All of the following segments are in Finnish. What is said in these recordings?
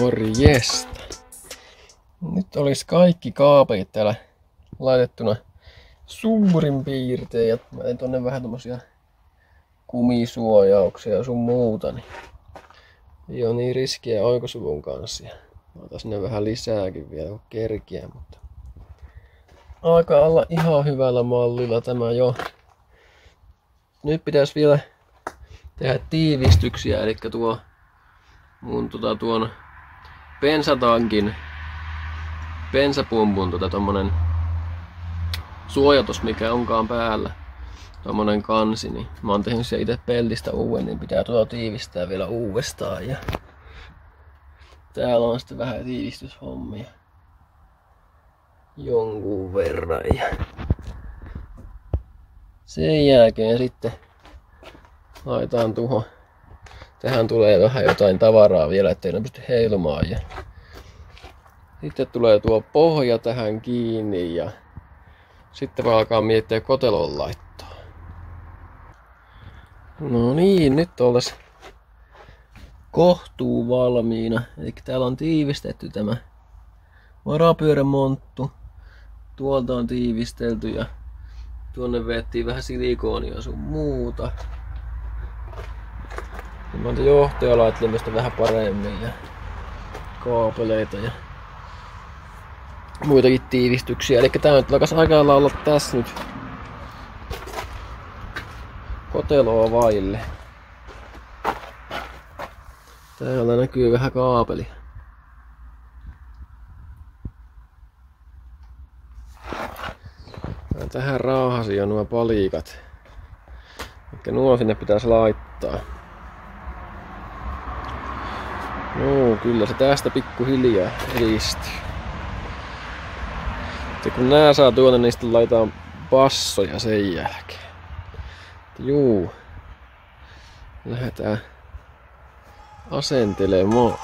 Morjesta. Nyt olisi kaikki kaapelit täällä laitettuna suurin piirtein. Ja mä tein tonne vähän tommosia kumisuojauksia ja sun muuta. Niin ei oo niin riskiä oikosuvun kanssa. Mä otan sinne vähän lisääkin vielä kun kerkiä, mutta alkaa olla ihan hyvällä mallilla tämä jo. Nyt pitäisi vielä tehdä tiivistyksiä, eli tuo mun tuon bensatankin bensapumpun tommonen suojatus, mikä onkaan päällä, tommonen kansi, niin mä oon tehnyt sen itse peltistä uuden, niin pitää tiivistää vielä uudestaan. Ja täällä on sitten vähän tiivistyshommia jonkun verran, ja sen jälkeen sitten laitetaan tuohon. Tähän tulee vähän jotain tavaraa vielä, ettei ne pysty heilumaan. Ja sitten tulee tuo pohja tähän kiinni ja sitten vaan alkaa miettiä kotelon laittoa. No niin, nyt oltais kohtuu valmiina. Eli täällä on tiivistetty tämä varapyörämonttu. Tuolta on tiivistelty ja tuonne vettiin vähän silikoonia sun muuta. Mä johtoja laittelin vähän paremmin ja kaapeleita ja muitakin tiivistyksiä. Eli tää nyt alkaisi aika lailla olla tässä nyt koteloa vaille. Täällä näkyy vähän kaapelia. Mä tähän rauhasin jo nuo palikat. Eli nuo sinne pitäisi laittaa. No, kyllä se tästä pikkuhiljaa edistyy. Ja kun nää saa tuonne, niin sitten laitetaan passoja sen jälkeen. Juu. Lähdetään asentelemaan.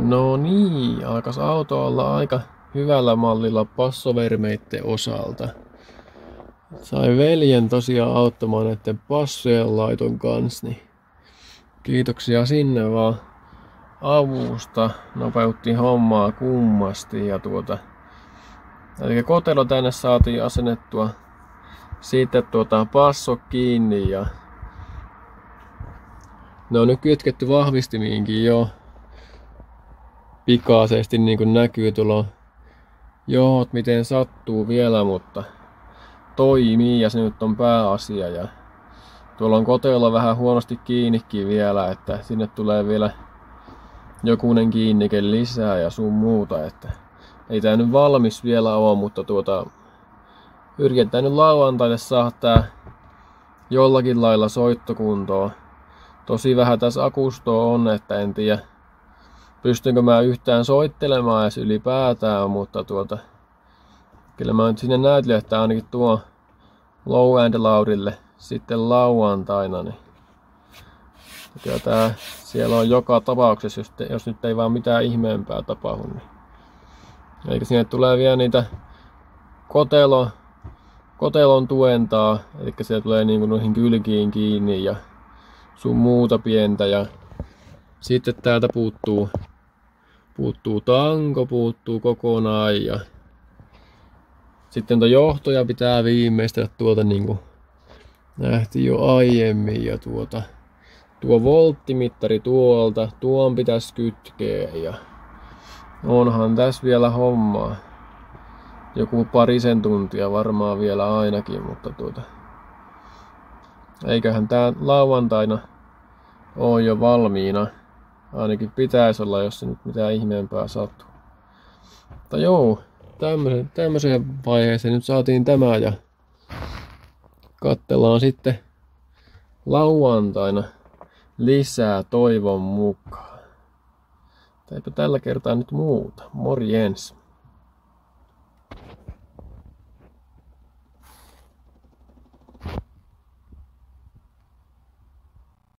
No niin, alkas auto olla aika hyvällä mallilla passovermeitten osalta. Sain veljen tosiaan auttamaan näiden passojen laiton kanssa, niin kiitoksia sinne vaan avusta. Nopeutti hommaa kummasti ja eli kotelo tänne saatiin asennettua. Sitten passo kiinni ja ne on nyt kytketty vahvistimiinkin jo. Pikaisesti niin kuin näkyy tuolla johot miten sattuu vielä, mutta toimii ja se nyt on pääasia. Ja tuolla on koteilla vähän huonosti kiinnikin vielä, että sinne tulee vielä jokunen kiinnike lisää ja sun muuta. Että ei tää nyt valmis vielä ole, mutta yritetään nyt lauantaille saada tää jollakin lailla soittokuntoon. Tosi vähän tässä akustoa on, että en tiedä pystynkö mä yhtään soittelemaan edes ylipäätään, mutta kyllä mä nyt sinne näytän, että ainakin tuo low end laudille sitten lauantaina. Niin kyllä tää siellä on joka tapauksessa, jos nyt ei vaan mitään ihmeempää tapahdu. Niin. Eikä sinne tulee vielä niitä kotelon tuentaa, eli siellä tulee niinku noihin kylkiin kiinni ja sun muuta pientä. Ja sitten täältä puuttuu tanko, puuttuu kokonaan ja sitten tuon johtoja pitää viimeistellä niin kuin nähtiin jo aiemmin ja tuo volttimittari tuolta, tuon pitäisi kytkeä ja onhan tässä vielä hommaa. Joku parisen tuntia varmaan vielä ainakin, mutta eiköhän tää lauantaina ole jo valmiina. Ainakin pitäisi olla, jos se nyt mitään ihmeempää sattuu. Mutta joo, tämmöiseen vaiheeseen nyt saatiin tämä ja katsellaan sitten lauantaina lisää toivon mukaan. Eipä tällä kertaa nyt muuta. Morjens!